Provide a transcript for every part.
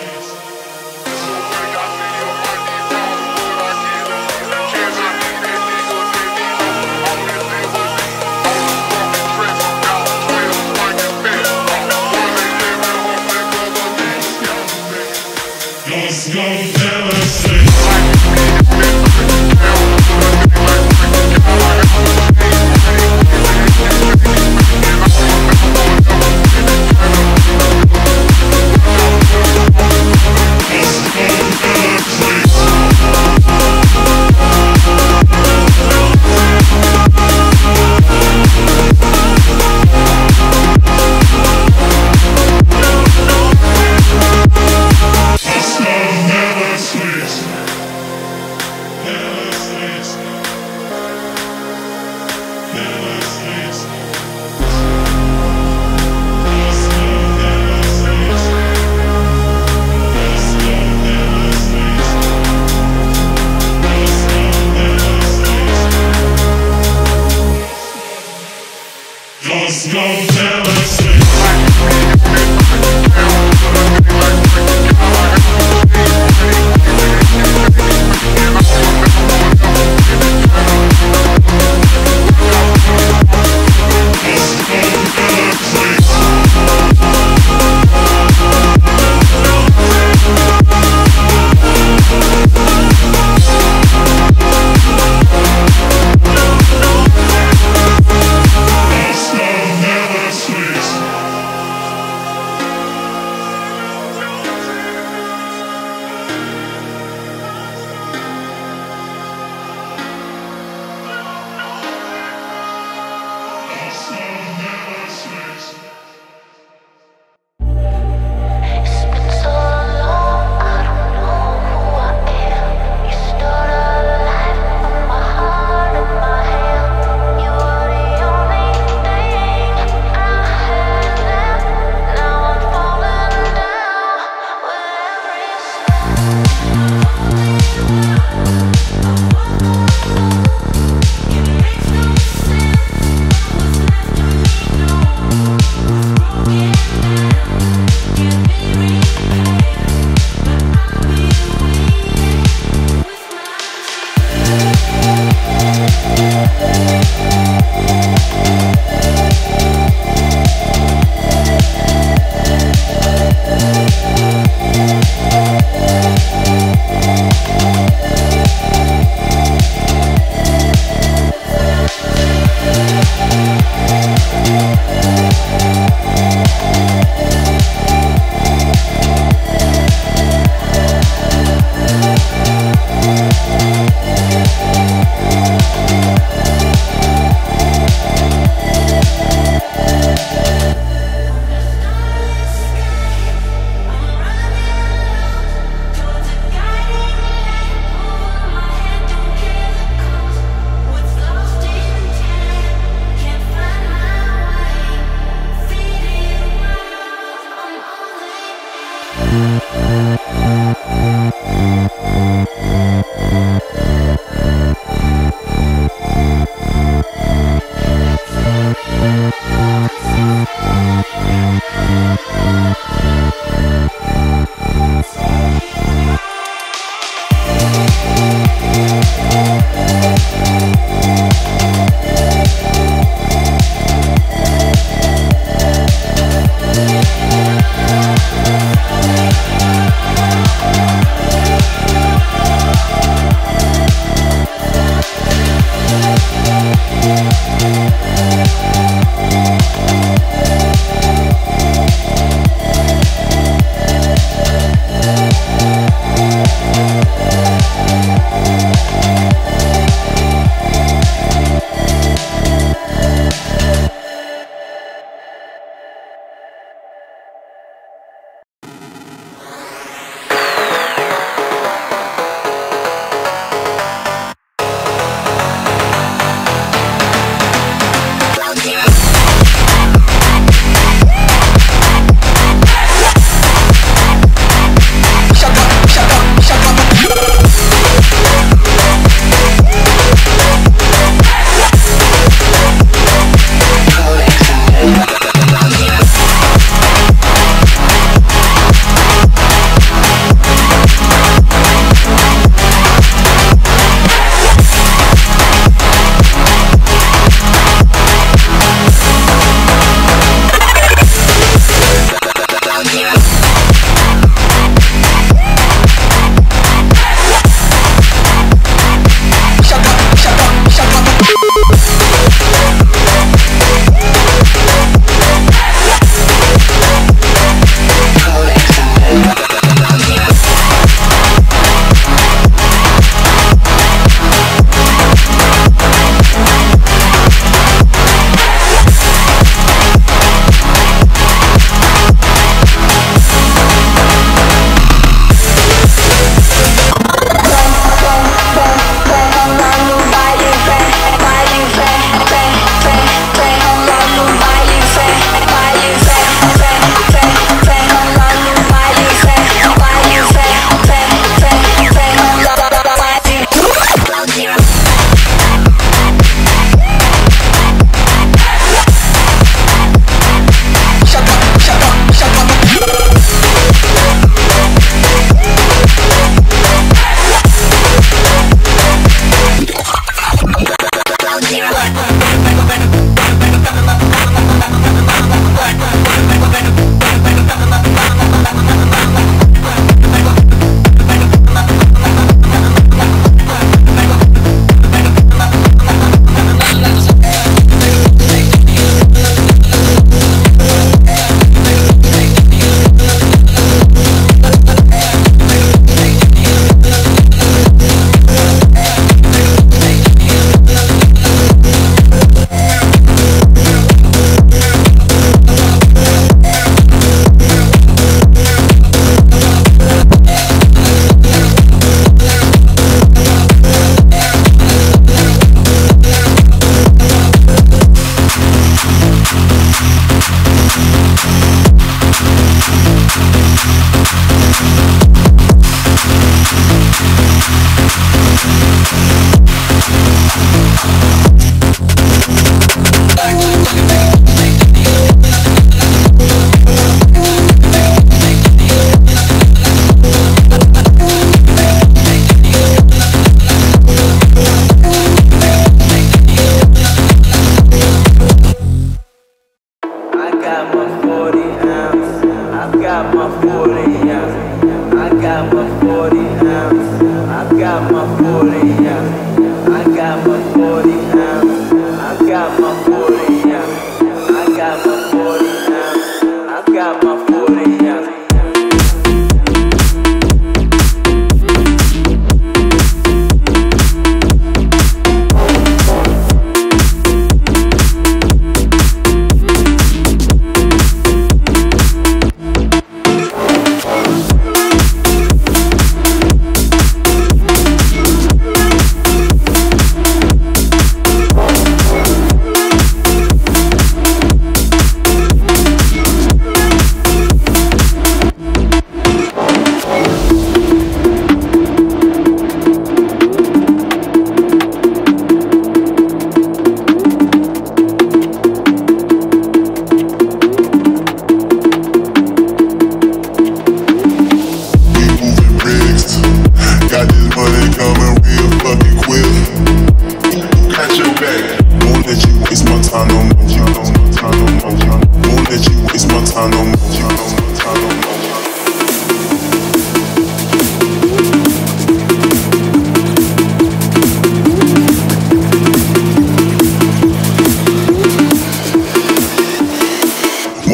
Let's go, let's go,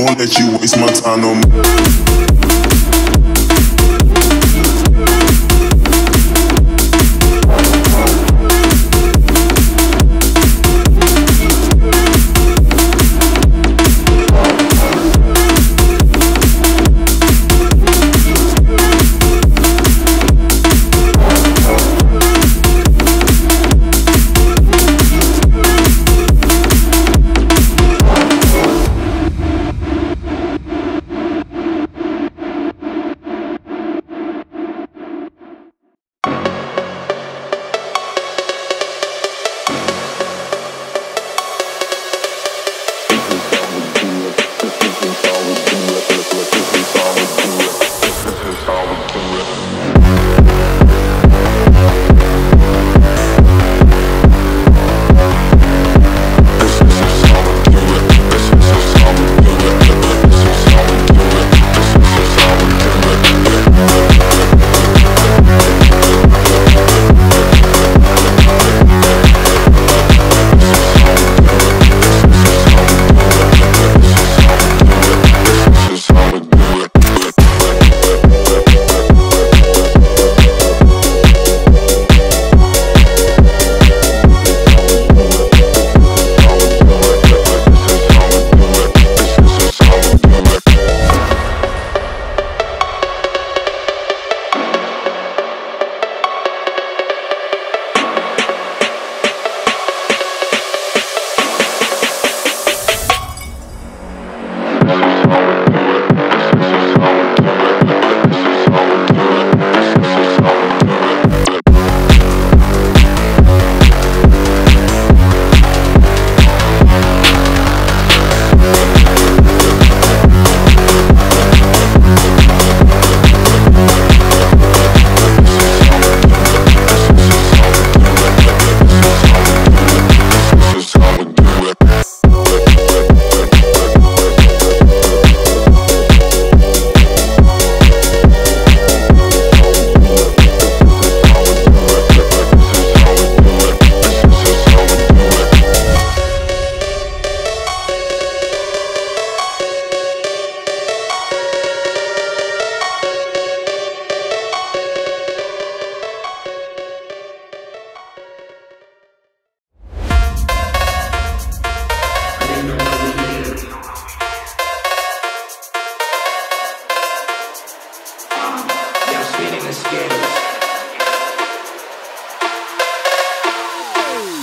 won't let you waste my time no more.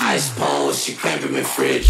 Ice pole, she cramped in my fridge.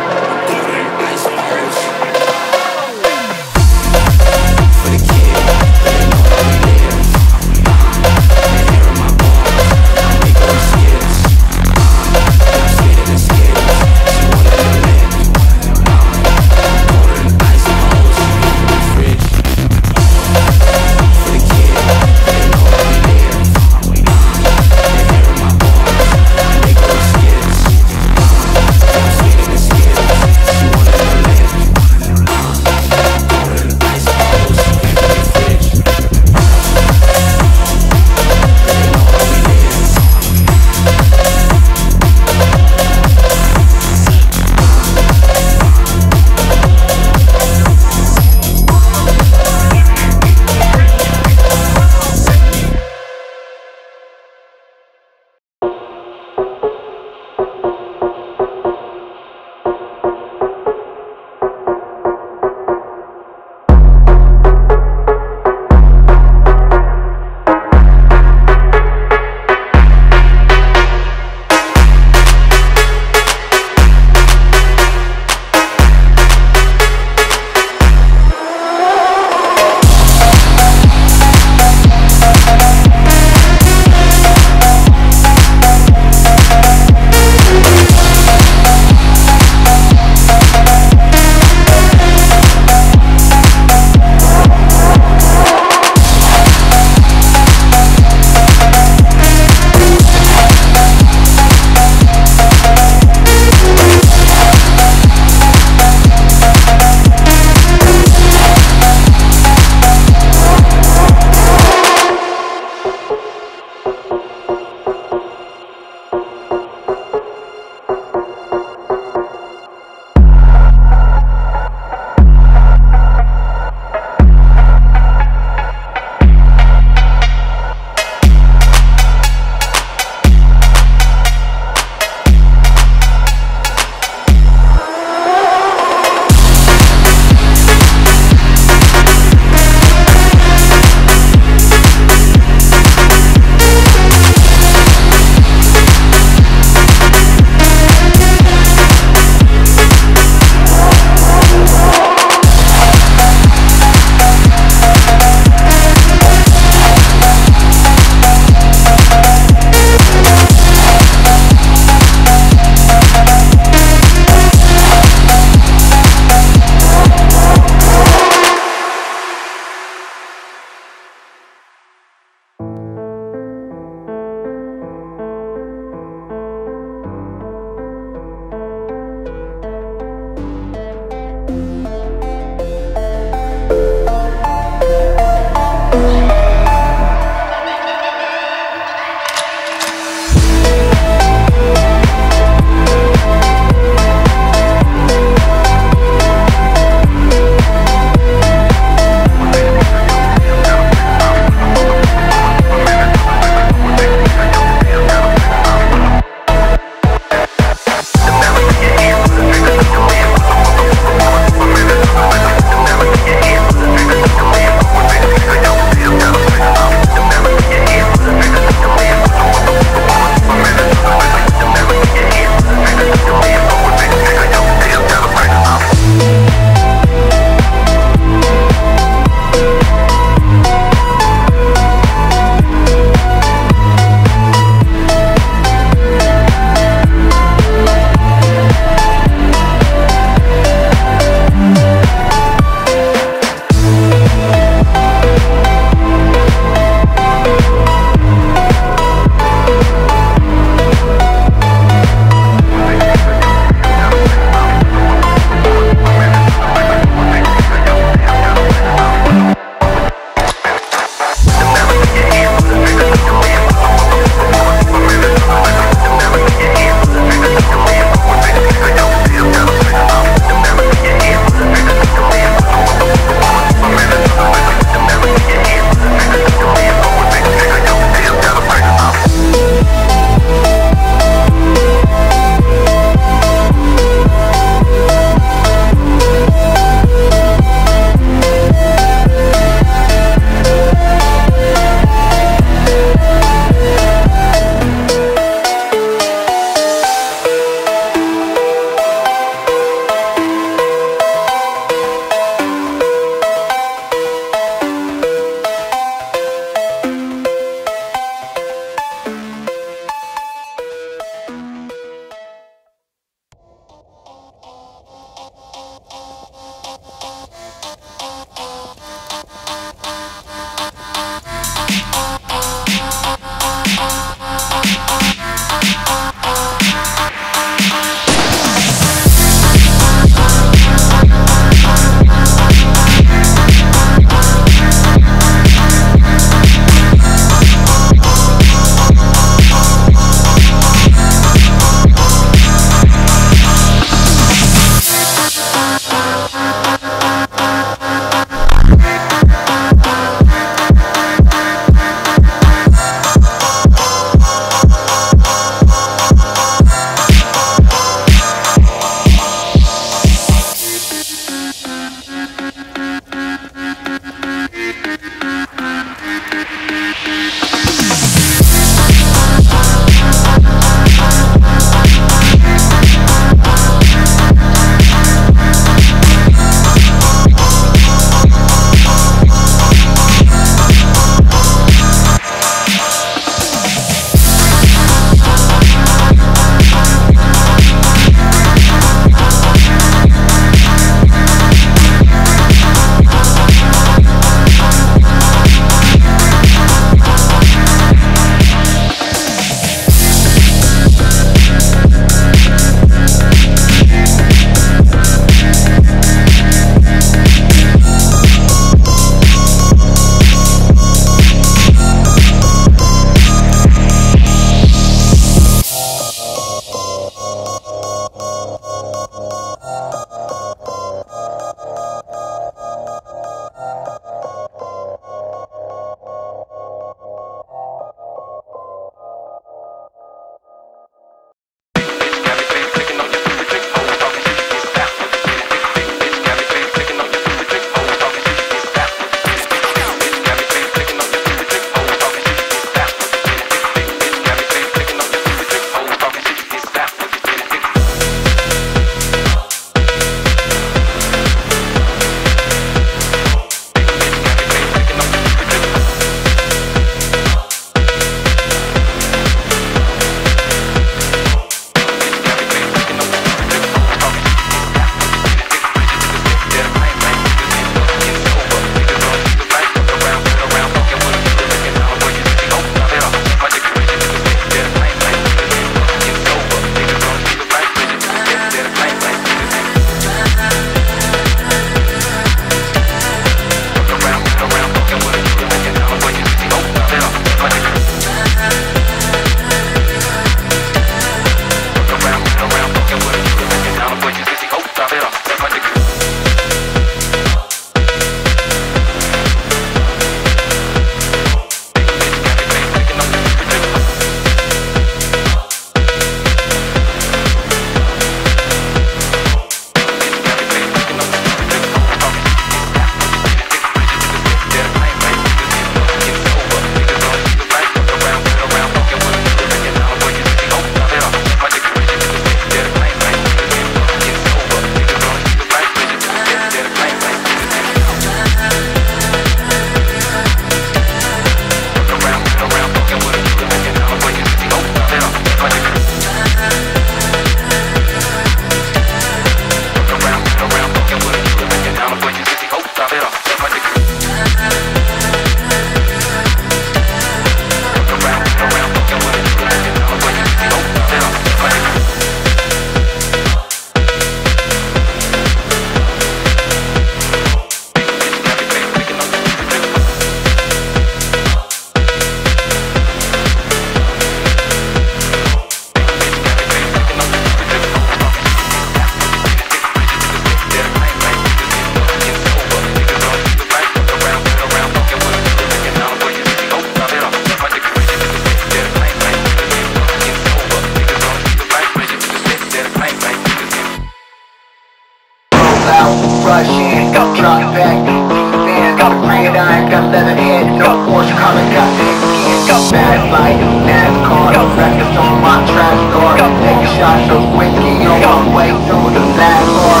shit, got drop back, man, got red iron, got leather head, got orange color, got thick skin, got bad light, mad car, got records on my trap door, got big shots of whiskey on my way through the last bar.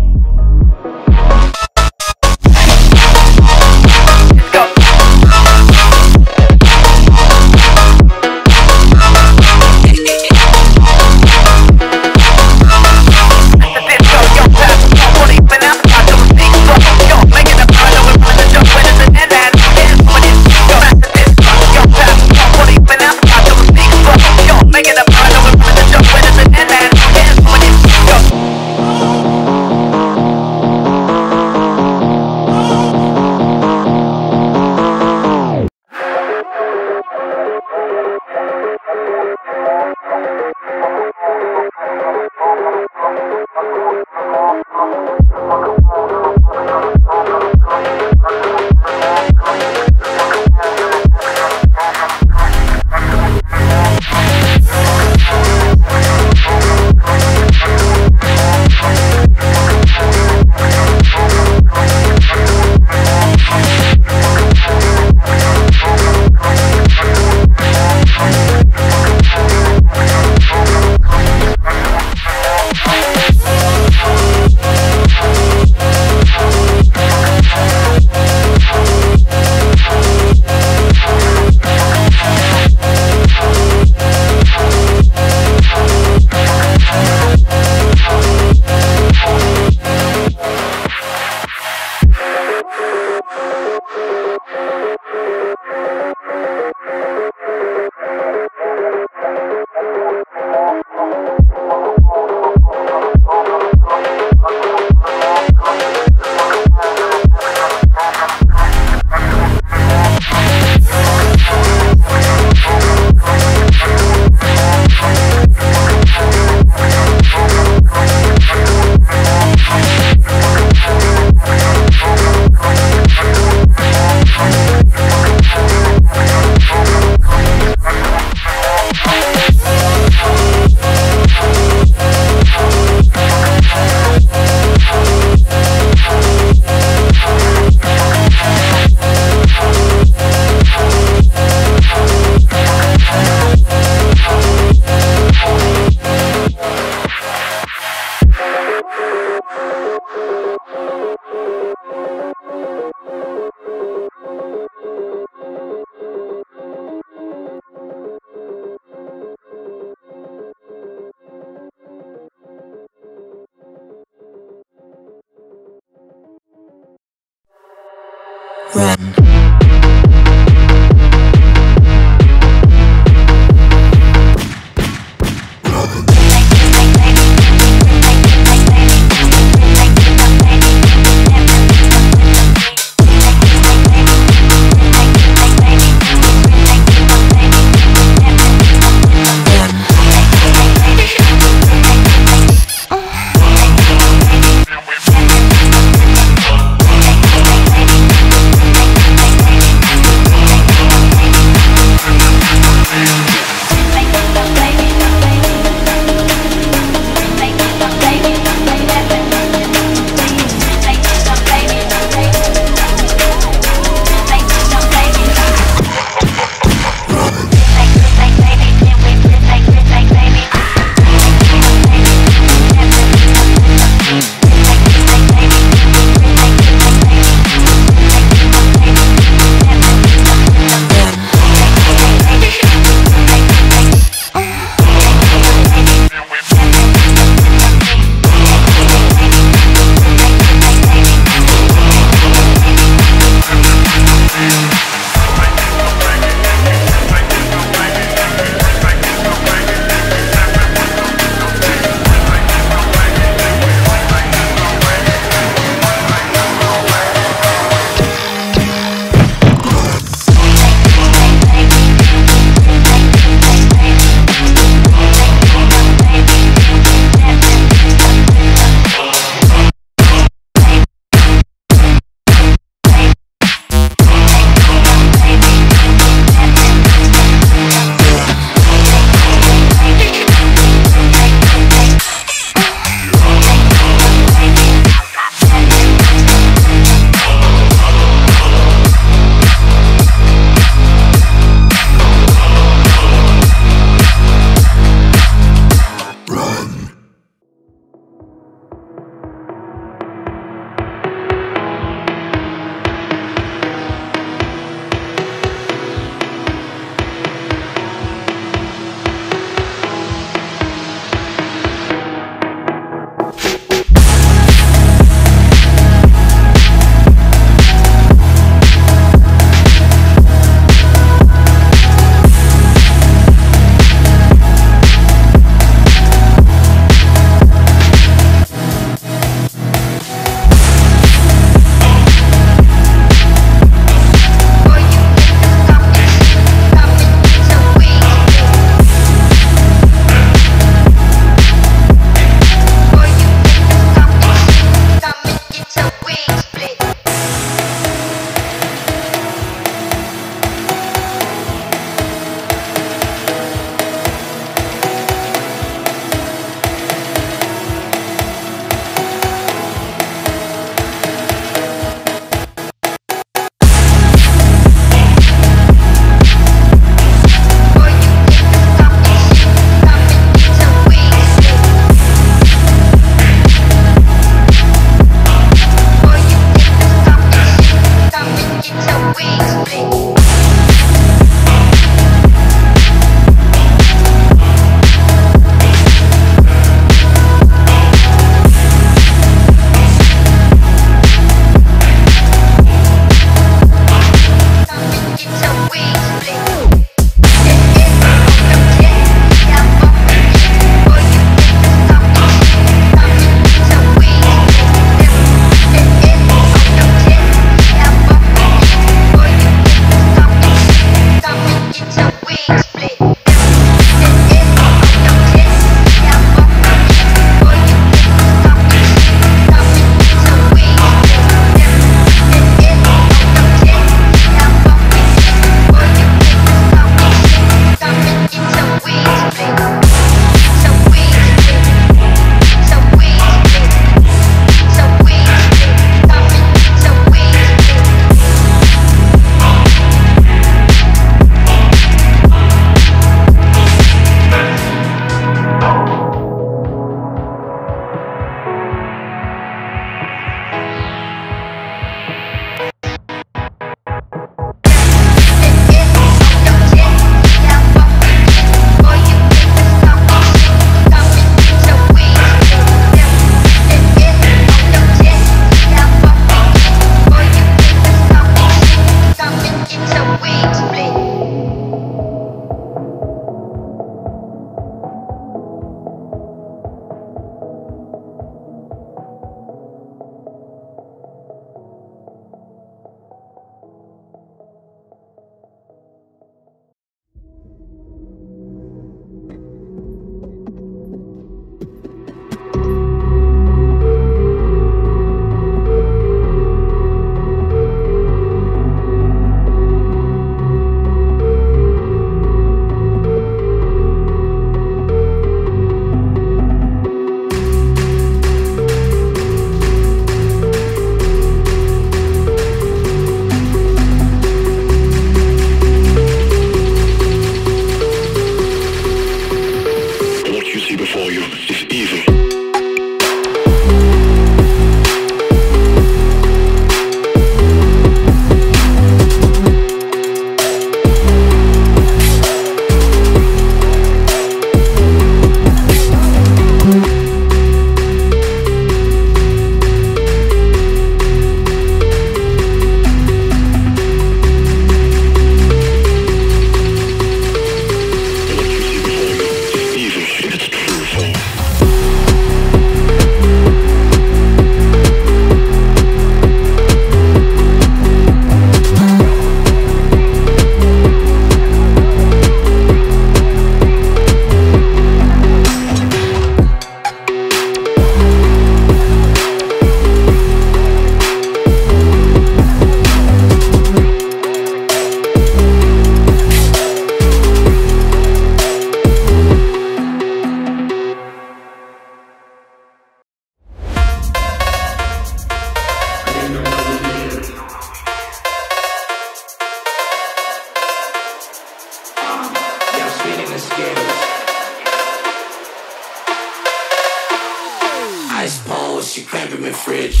she crammed in my fridge.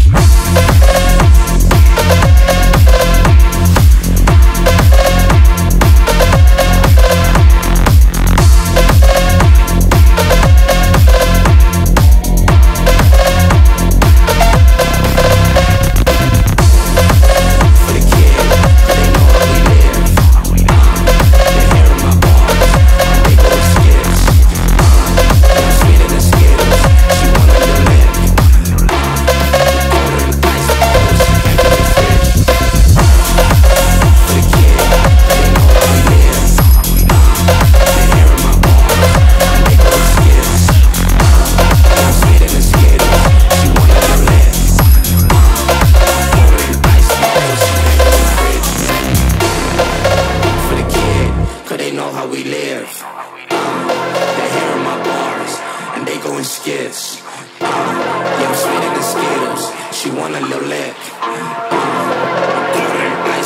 Skits. Yeah, I'm sweeter than Skittles. She want a little lick. Ice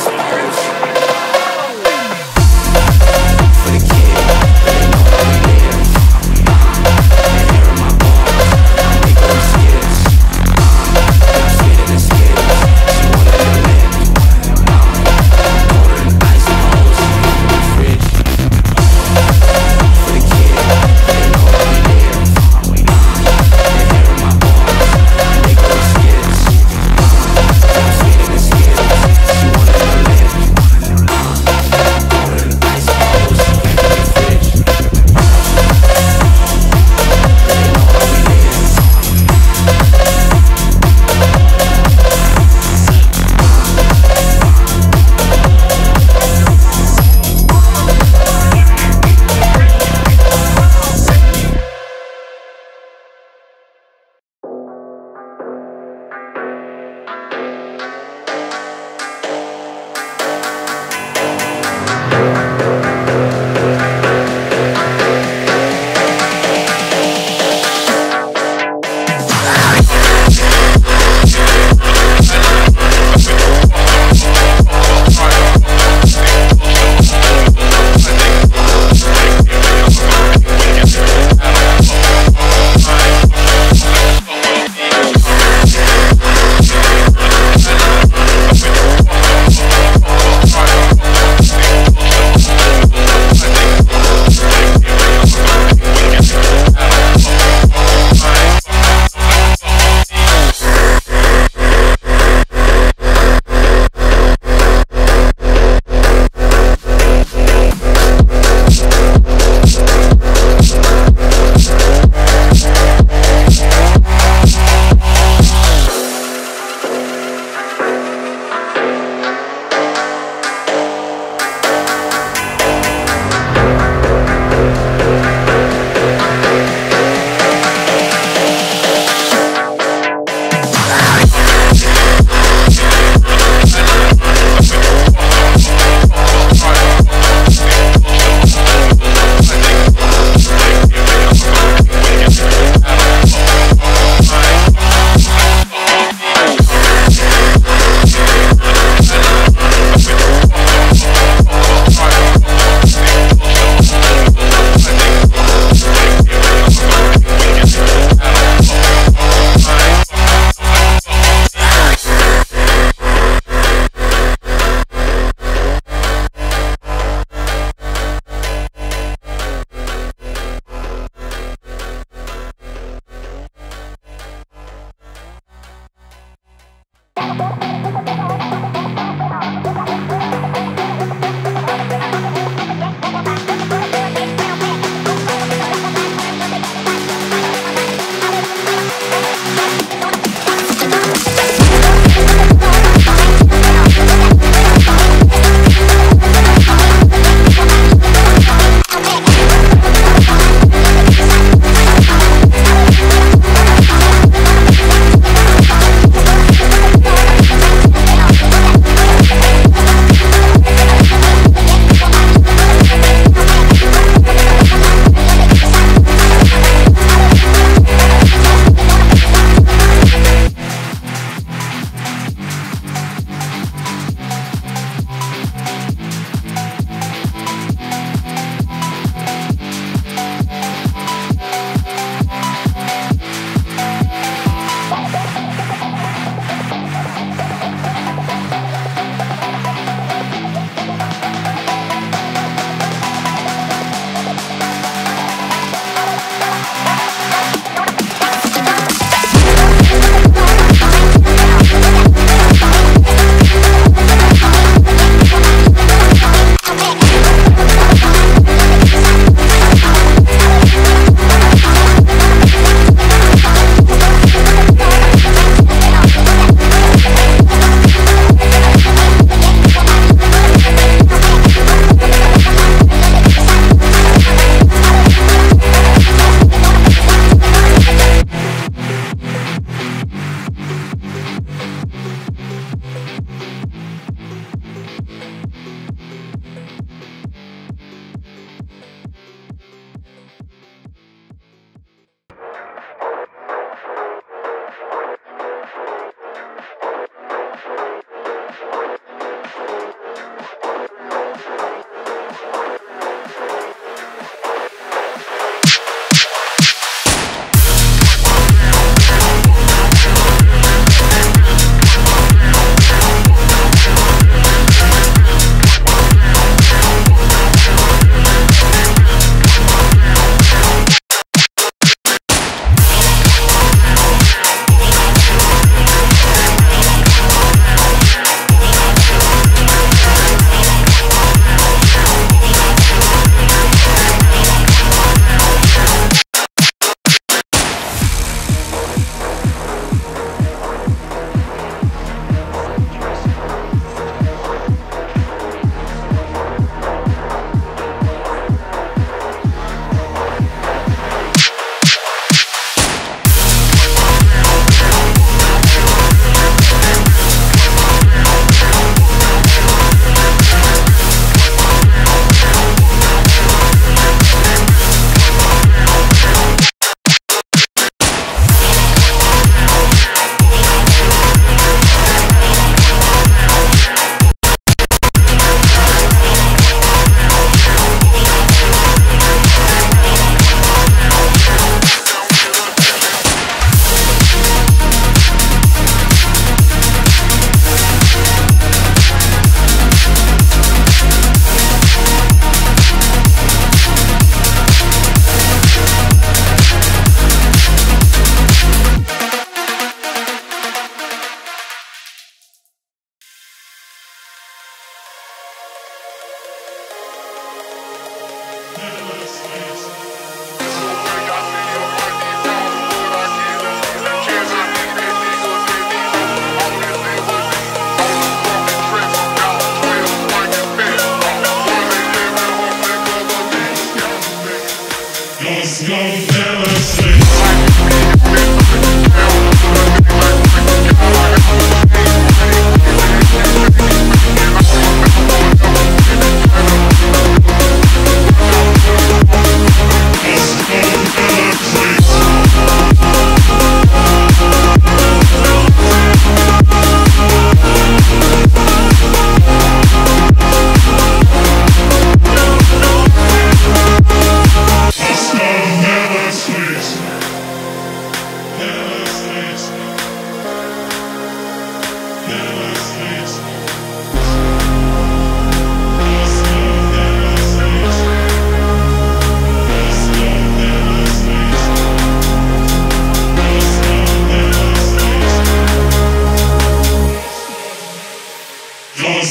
balls.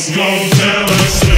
There's no jealousy.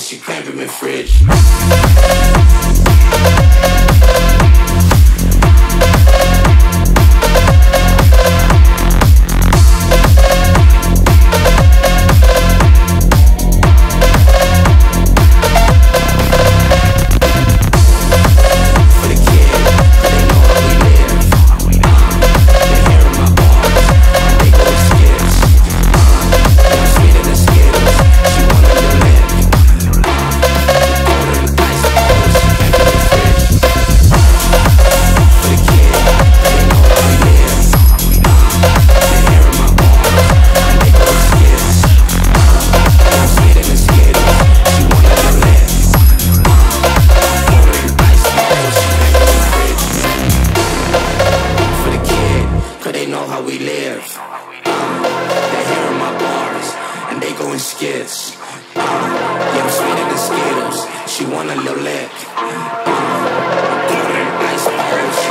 she cramping my fridge. We live. They hear my bars and they going skits. Yeah, I'm sweeter than Skittles. She want a little lick. Pouring ice balls.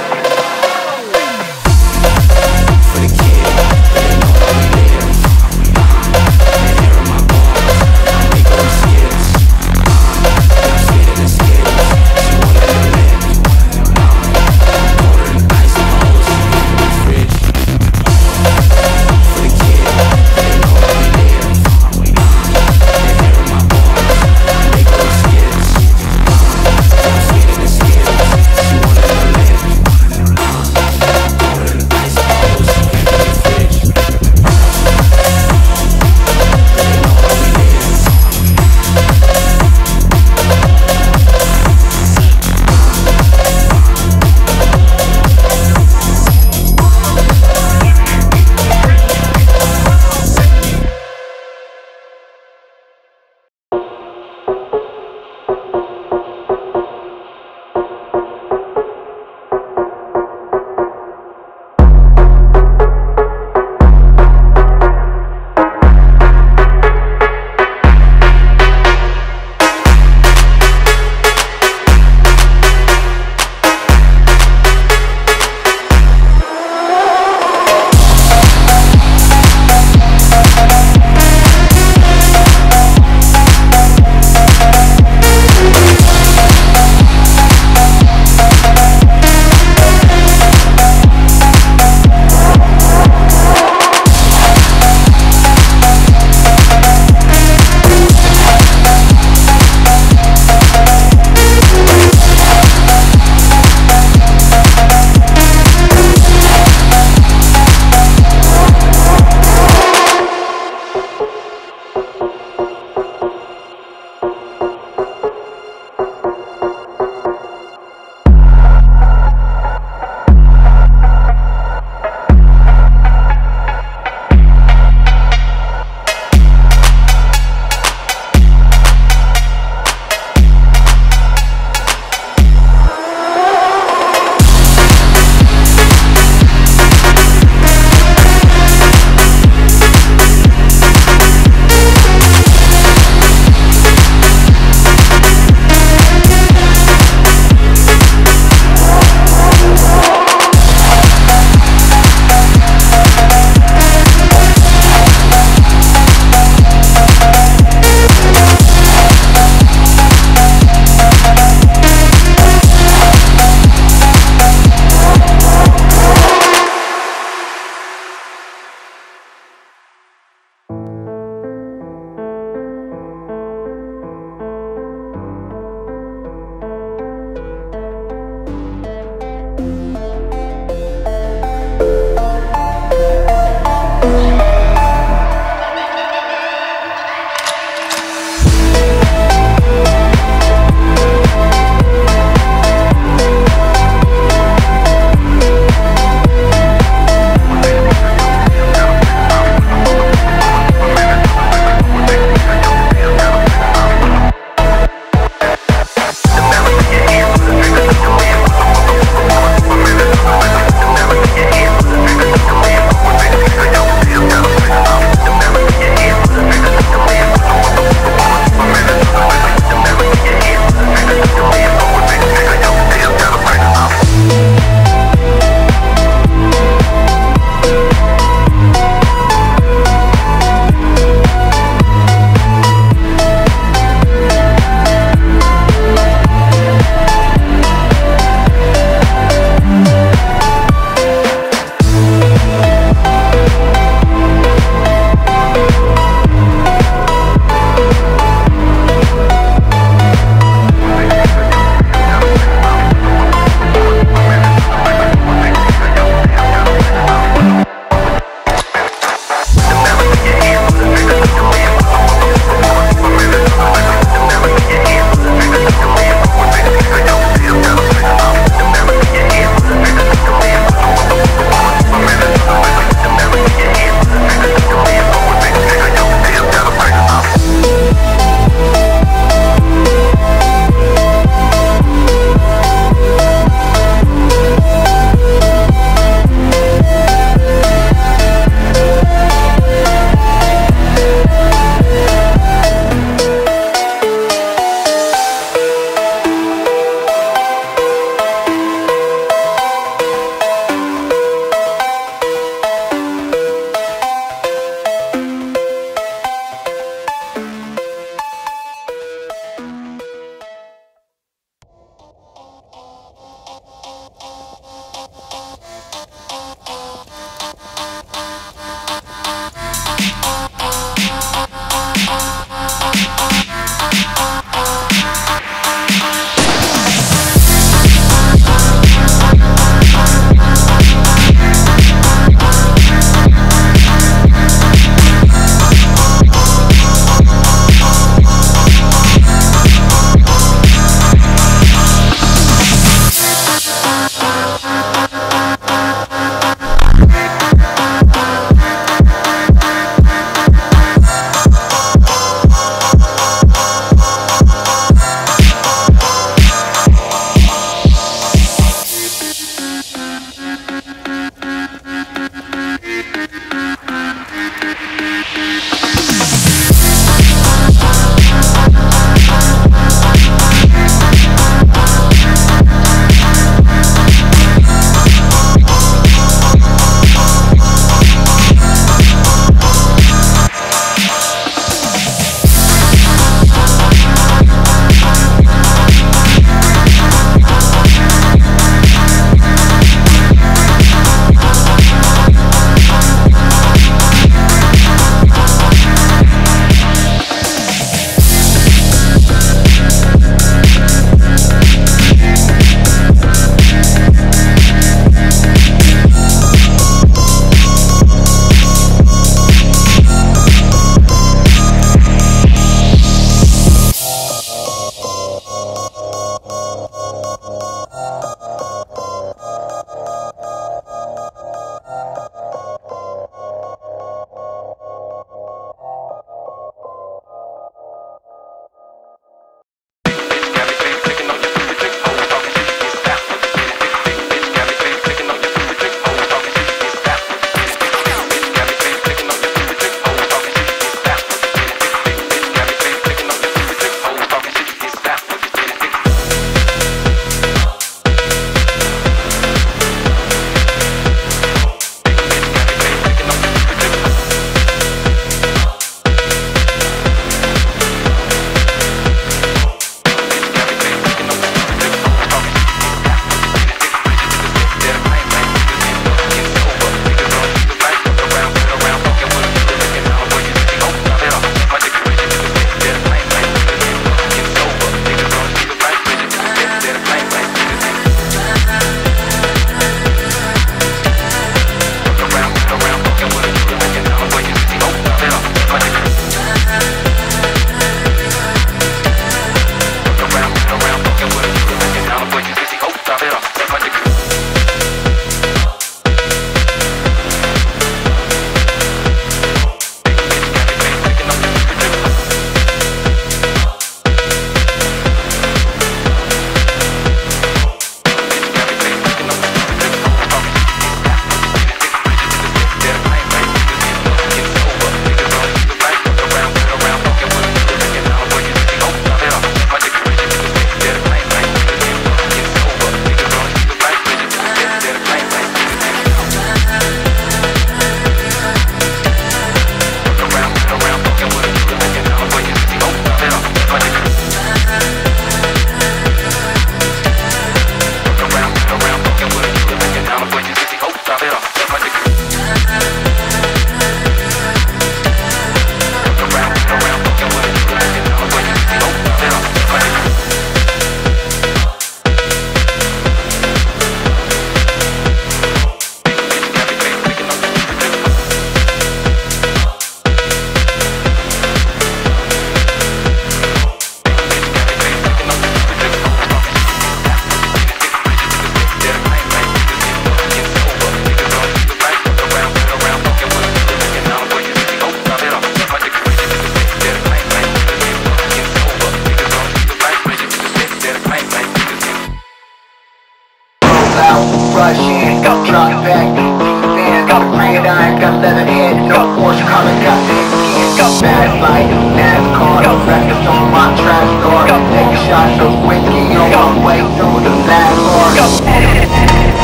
out, rush in, drop back, defense, red iron, got leatherhead, no force coming, got this skin, bad light, mad car, records on my trap door, take a shot of whiskey on my way through the black bar. Drop back, defense,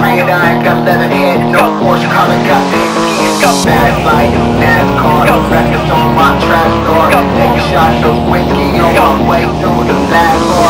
red iron, got leatherhead, no force coming, got this skin, bad light, mad car, records on my trap door, take a shot of whiskey on my way through the black bar.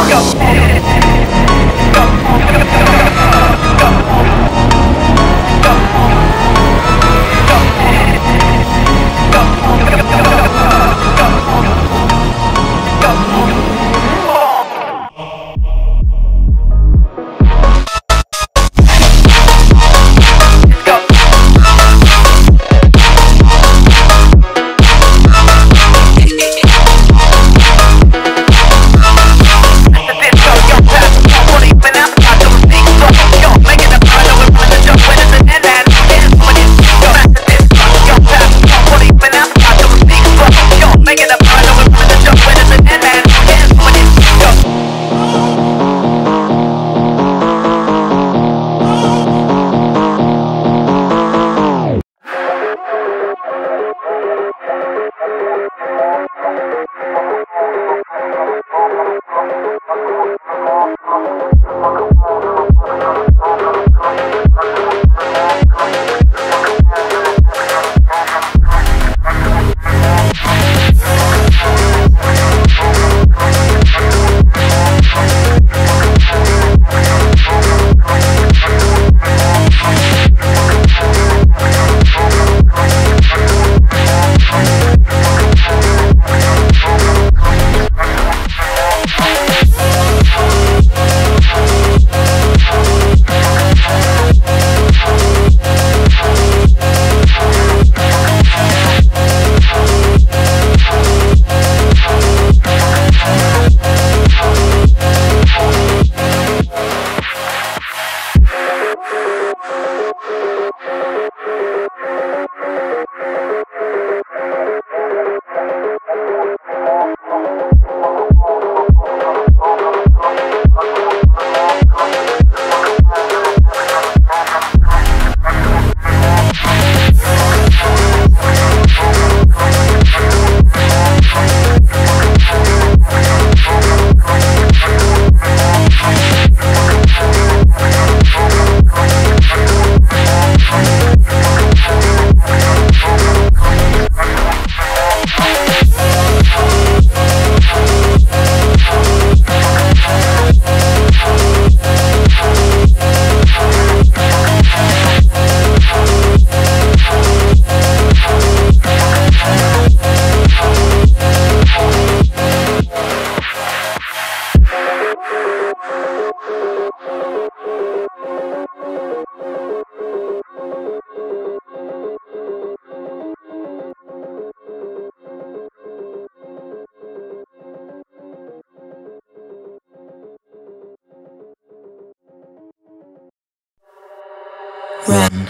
Run. Run.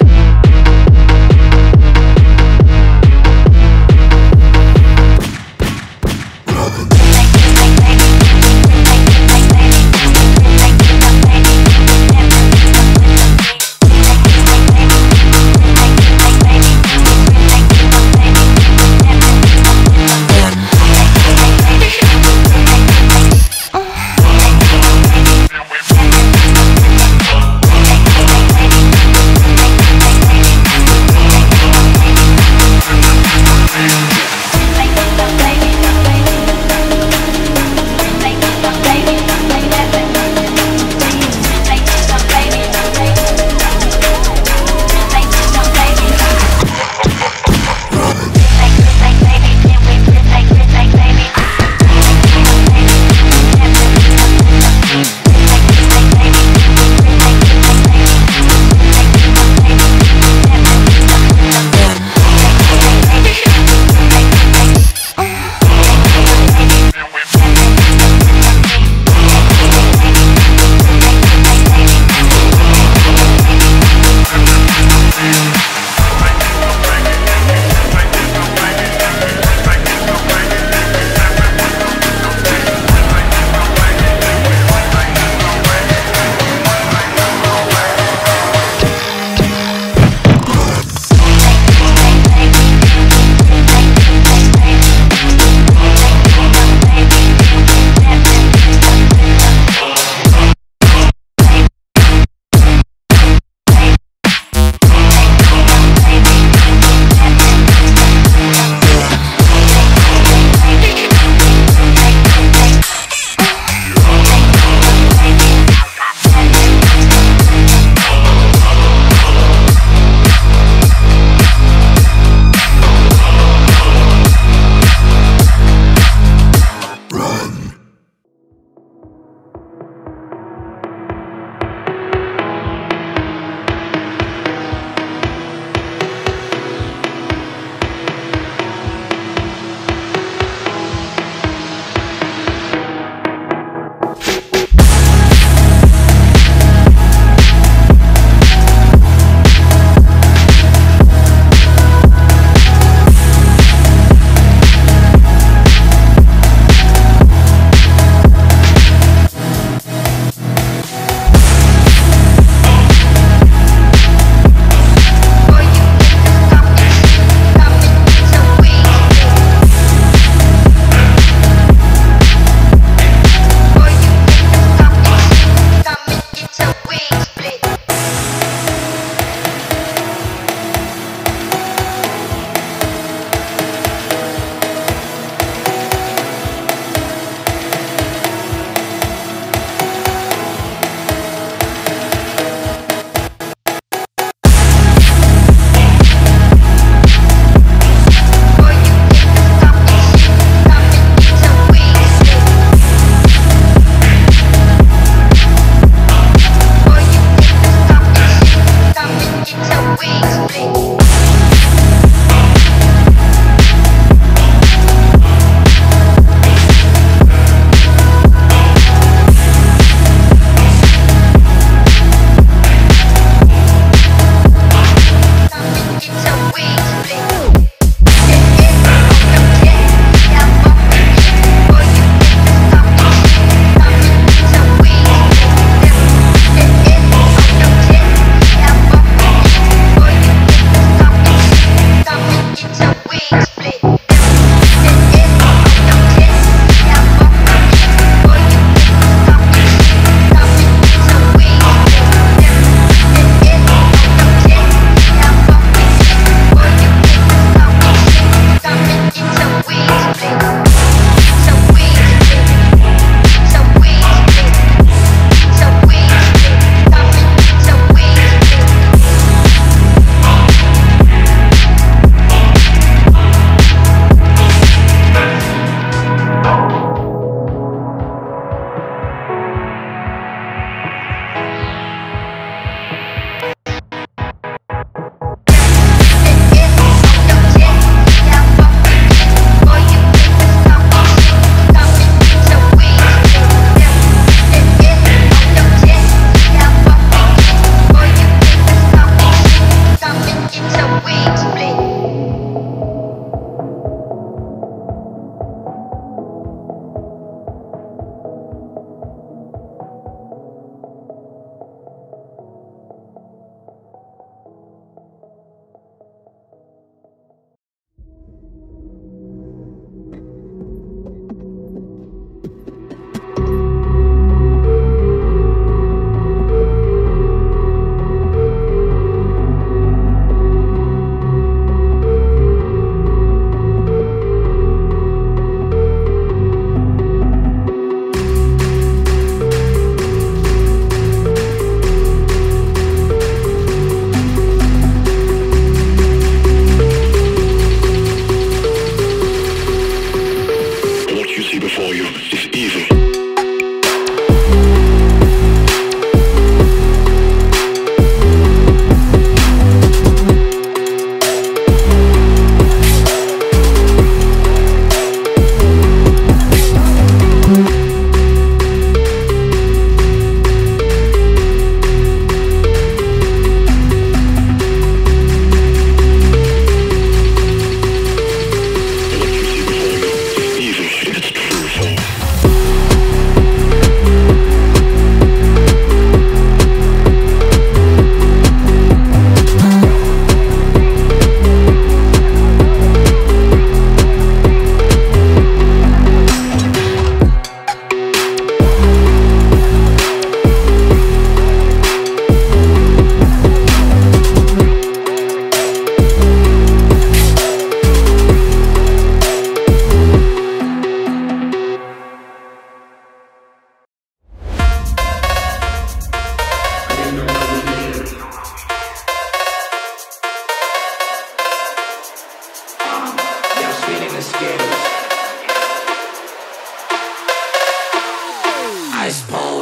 easy.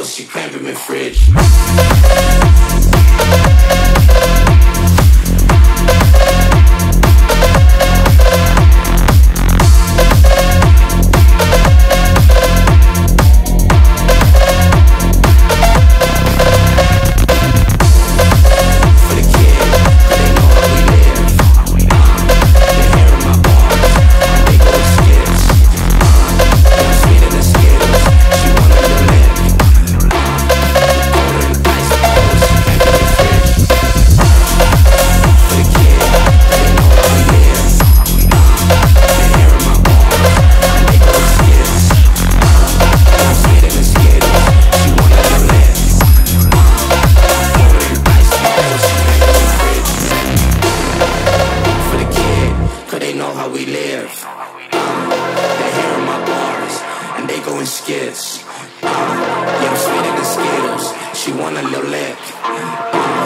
She cramped in my fridge. Skittles. Yeah, I'm sweeter than Skittles. She want a little lick.